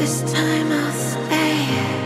This time I'll stay.